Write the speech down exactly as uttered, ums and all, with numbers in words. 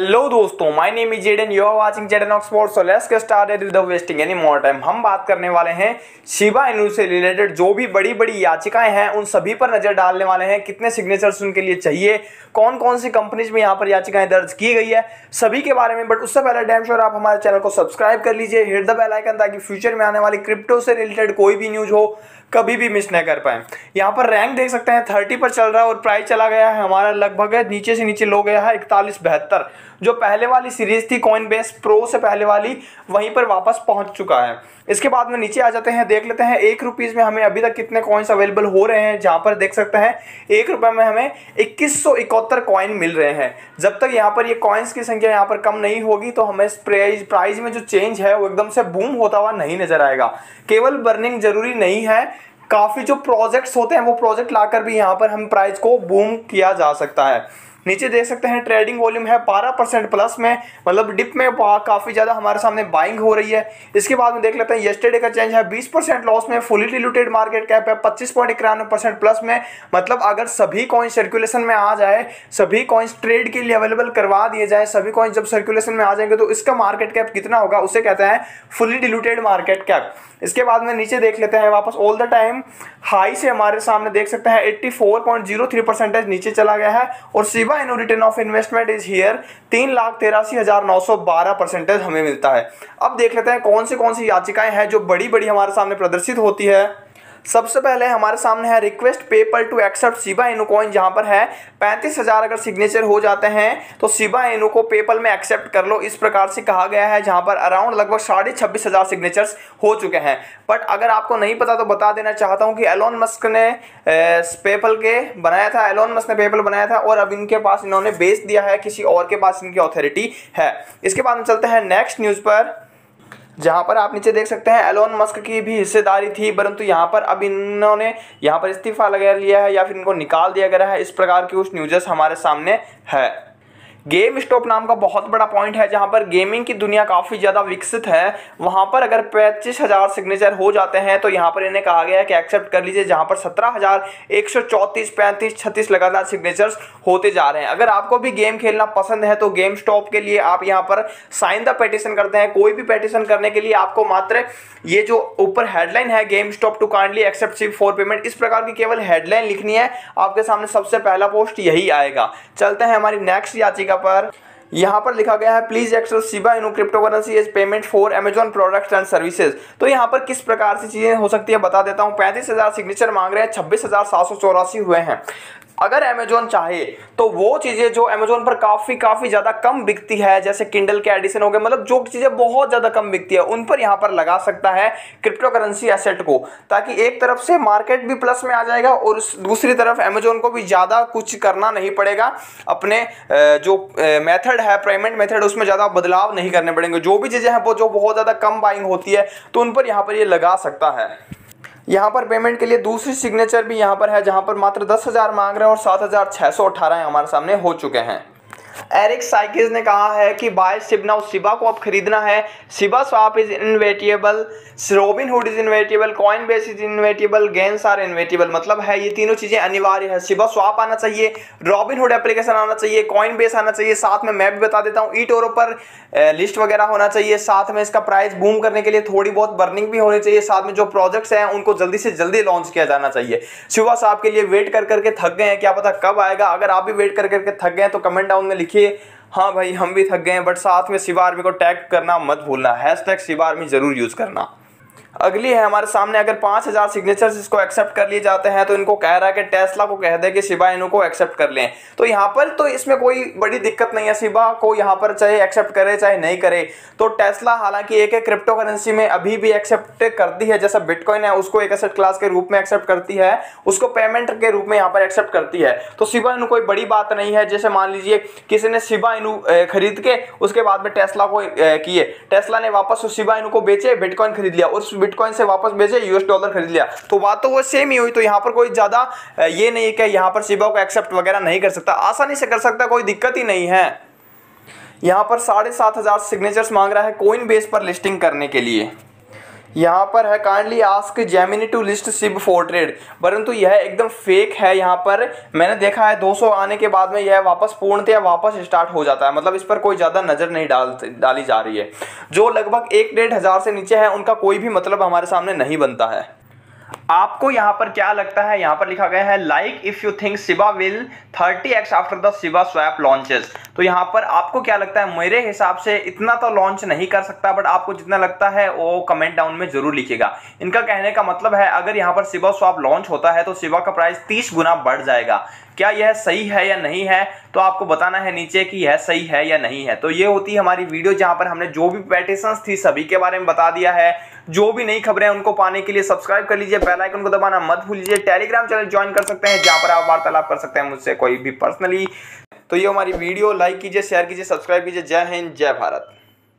Hello दोस्तों, my name is Jaden, you are watching Jaden Oxford. So let's get started with wasting any more time. हम बात करने वाले हैं Shiba Inu से रिलेटेड जो भी बड़ी बड़ी याचिकाएं हैं उन सभी पर नजर डालने वाले हैं। कितने सिग्नेचर्स उनके लिए चाहिए, कौन कौन सी कंपनीज में यहाँ पर याचिकाएं दर्ज की गई है, सभी के बारे में। बट उससे पहले डैम श्योर आप हमारे चैनल को सब्सक्राइब कर लीजिए, हिट द बेल आइकन, ताकि फ्यूचर में आने वाली क्रिप्टो से रिलेटेड कोई भी न्यूज हो कभी भी मिस न कर पाए। यहाँ पर रैंक देख सकते हैं थर्टी पर चल रहा है और प्राइस चला गया है हमारा लगभग नीचे से नीचे लो गया है इकतालीस बहत्तर। जो पहले वाली सीरीज थी कॉइनबेस प्रो से पहले वाली, वहीं पर वापस पहुंच चुका है। इसके बाद में नीचे आ जाते हैं, देख लेते हैं एक रुपीज़ में हमें अभी तक कितने कॉइन्स अवेलेबल हो रहे हैं। जहां पर देख सकते हैं एक रुपये में हमें इक्कीस सौ इकहत्तर कॉइन मिल रहे हैं। जब तक यहाँ पर ये कॉइन्स की संख्या यहाँ पर कम नहीं होगी तो हमें प्राइस प्राइस में जो चेंज है वो एकदम से बूम होता हुआ नहीं नजर आएगा। केवल बर्निंग जरूरी नहीं है, काफ़ी जो प्रोजेक्ट्स होते हैं वो प्रोजेक्ट लाकर भी यहाँ पर हम प्राइस को बूम किया जा सकता है। नीचे देख सकते हैं ट्रेडिंग वॉल्यूम है बारह परसेंट प्लस में, मतलब डिप में काफ़ी ज़्यादा हमारे सामने बाइंग हो रही है। इसके बाद में देख लेते हैं येस्टरडे का चेंज है बीस परसेंट लॉस में, फुली डिलूटेड मार्केट कैप है पच्चीस पॉइंट इक्यानवे परसेंट प्लस में। मतलब अगर सभी कॉइन सर्कुलेशन में आ जाए, सभी कॉइन्स ट्रेड के लिए अवेलेबल करवा दिए जाए, सभी कॉइन्स जब सर्कुलेशन में आ जाएंगे तो इसका मार्केट कैप कितना होगा उसे कहते हैं फुली डिलूटेड मार्केट कैप। इसके बाद में नीचे देख लेते हैं वापस ऑल द टाइम हाई से हमारे सामने देख सकते हैं eighty four point zero three percentage नीचे चला गया है। और Shiba Inu return of investment is here तीन लाख तेरासी हजार नौ सौ बारह परसेंटेज हमें मिलता है। अब देख लेते हैं कौन सी कौन सी याचिकाएं हैं जो बड़ी बड़ी हमारे सामने प्रदर्शित होती है। सबसे पहले हमारे सामने है request PayPal to accept Shiba Inu coin, जहाँ पर है पैंतीस हज़ार अगर सिग्नेचर हो जाते हैं तो शिबा इनु को पेपल में एक्सेप्ट कर लो, इस प्रकार से कहा गया है। जहाँ पर अराउंड लगभग साढ़े छब्बीस हज़ार सिग्नेचर्स हो चुके हैं। बट अगर आपको नहीं पता तो बता देना चाहता हूँ कि एलोन मस्क ने पेपल के बनाया था, एलोन मस्क ने पेपल बनाया था और अब इनके पास इन्होंने बेच दिया है, किसी और के पास इनकी ऑथोरिटी है। इसके बाद हम चलते हैं नेक्स्ट न्यूज़ पर, जहाँ पर आप नीचे देख सकते हैं एलोन मस्क की भी हिस्सेदारी थी, परंतु यहाँ पर अब इन्होंने यहाँ पर इस्तीफा लगा लिया है या फिर इनको निकाल दिया गया है, इस प्रकार की कुछ न्यूज़ हमारे सामने है। गेम स्टॉप नाम का बहुत बड़ा पॉइंट है, जहां पर गेमिंग की दुनिया काफ़ी ज़्यादा विकसित है, वहां पर अगर पच्चीस हज़ार सिग्नेचर हो जाते हैं तो यहां पर इन्हें कहा गया है कि एक्सेप्ट कर लीजिए। जहां पर सत्रह हज़ार एक सौ चौंतीस पैंतीस छत्तीस लगातार सिग्नेचर्स होते जा रहे हैं। अगर आपको भी गेम खेलना पसंद है तो गेम स्टॉप के लिए आप यहाँ पर साइन द पेटिशन करते हैं। कोई भी पेटिशन करने के लिए आपको मात्र ये जो ऊपर हेडलाइन है GameStop to kindly accept Shib for payment, इस प्रकार की केवल हेडलाइन लिखनी है, आपके सामने सबसे पहला पोस्ट यही आएगा। चलते हैं हमारी नेक्स्ट याचिका पर, यहाँ पर लिखा गया है please accept Shiba Inu cryptocurrency as payment for Amazon products and services. तो यहाँ पर किस प्रकार से चीजें हो सकती है बता देता हूँ। पैंतीस हज़ार सिग्नेचर मांग रहे हैं, छब्बीस हज़ार सात सौ चौरासी हुए हैं। अगर अमेजॉन चाहे तो वो चीज़ें जो अमेजॉन पर काफ़ी काफ़ी ज़्यादा कम बिकती है, जैसे किंडल के एडिशन हो गए, मतलब जो चीज़ें बहुत ज़्यादा कम बिकती है उन पर यहाँ पर लगा सकता है क्रिप्टो करेंसी एसेट को, ताकि एक तरफ से मार्केट भी प्लस में आ जाएगा और दूसरी तरफ अमेजॉन को भी ज़्यादा कुछ करना नहीं पड़ेगा, अपने जो मेथड है पेमेंट मेथड उसमें ज़्यादा बदलाव नहीं करने पड़ेंगे। जो भी चीज़ें हैं वो जो बहुत ज़्यादा कम बाइंग होती है तो उन पर यहाँ पर ये लगा सकता है। यहाँ पर पेमेंट के लिए दूसरी सिग्नेचर भी यहाँ पर है, जहाँ पर मात्र दस हज़ार मांग रहे हैं और सात हज़ार छः सौ अठारह हमारे सामने हो चुके हैं। एरिक साइकिस ने कहा है कि बाय शिब नाउ, शिबा को अब खरीदना है। ShibaSwap is inevitable, Robinhood is inevitable, Coinbase is inevitable, gains are inevitable. मतलब है ये तीनों चीज़ें अनिवार्य है। शिबा स्वाप आना चाहिए, रॉबिन हुड एप्लीकेशन आना चाहिए, कॉइन बेस आना चाहिए, साथ में मैं भी बता देता हूँ ई टोरो पर लिस्ट वगैरह होना चाहिए, साथ में इसका प्राइस बूम करने के लिए थोड़ी बहुत बर्निंग भी होनी चाहिए, साथ में जो प्रोजेक्ट्स हैं उनको जल्दी से जल्दी लॉन्च किया जाना चाहिए। शिबा स्वाप के लिए वेट कर करके थक गए हैं, क्या पता कब आएगा। अगर आप भी वेट कर करके थक गए हैं तो कमेंट डाउन में लिखिए हाँ भाई हम भी थक गए हैं, बट साथ में शिबा आर्मी को टैग करना मत भूलना, हैशटैग शिबा आर्मी जरूर यूज करना। अगली है हमारे सामने, अगर पाँच हज़ार सिग्नेचर्स इसको एक्सेप्ट कर लिए जाते हैं तो इनको कह रहा है कि टेस्ला को कह दे कि शिबा इनु को एक्सेप्ट कर लें। तो यहाँ पर तो इसमें कोई बड़ी दिक्कत नहीं है, शिबा को यहाँ पर चाहे एक्सेप्ट करे चाहे नहीं करे। तो टेस्ला हालांकि एक एक क्रिप्टो करेंसी में अभी भी एक्सेप्ट करती है, जैसा बिटकॉइन है उसको एक एसेट क्लास के रूप में एक्सेप्ट करती है, उसको पेमेंट के रूप में यहाँ पर एक्सेप्ट करती है। तो शिबा इनु कोई बड़ी बात नहीं है। जैसे मान लीजिए किसी ने शिबा इनु खरीद के उसके बाद में टेस्ला को किए, टेस्ला ने वापस शिबा इनु को बेचे, बिटकॉइन खरीद लिया, उस बिटकॉइन से वापस बेचे, यूएस डॉलर खरीद लिया, तो बात तो वो सेम ही हुई। तो यहाँ पर कोई ज्यादा ये नहीं है कि यहाँ पर शिबा को एक्सेप्ट वगैरह नहीं कर सकता, आसानी से कर सकता, कोई दिक्कत ही नहीं है। यहाँ पर साढ़े सात हज़ार सिग्नेचर्स मांग रहा है कोइन बेस पर लिस्टिंग करने के लिए। यहाँ पर है kindly ask Gemini to list Shib for trade, परंतु यह एकदम फेक है। यहाँ पर मैंने देखा है दो सौ आने के बाद में यह वापस पूर्णतया वापस स्टार्ट हो जाता है, मतलब इस पर कोई ज़्यादा नज़र नहीं डाल डाली जा रही है। जो लगभग एक डेढ़ हज़ार से नीचे है उनका कोई भी मतलब हमारे सामने नहीं बनता है। आपको यहाँ पर क्या लगता है? यहाँ पर लिखा गया है like if you think Shiba will thirty X after the Shiba swap launches. तो यहाँ पर आपको क्या लगता है? मेरे हिसाब से इतना तो लॉन्च नहीं कर सकता, बट आपको जितना लगता है वो कमेंट डाउन में जरूर लिखेगा। इनका कहने का मतलब है अगर यहाँ पर शिबा स्वैप लॉन्च होता है तो शिबा का प्राइस तीस गुना बढ़ जाएगा। क्या यह सही है या नहीं है? तो आपको बताना है नीचे कि यह सही है या नहीं है। तो ये होती है हमारी वीडियो, जहाँ पर हमने जो भी पेटिशंस थी सभी के बारे में बता दिया है। जो भी नई खबरें उनको पाने के लिए सब्सक्राइब कर लीजिए, बेल आइकन को दबाना मत भूलिए। टेलीग्राम चैनल ज्वाइन कर सकते हैं जहाँ पर आप वार्तालाप कर सकते हैं मुझसे कोई भी पर्सनली। तो ये हमारी वीडियो लाइक कीजिए, शेयर कीजिए, सब्सक्राइब कीजिए। जय हिंद, जय भारत।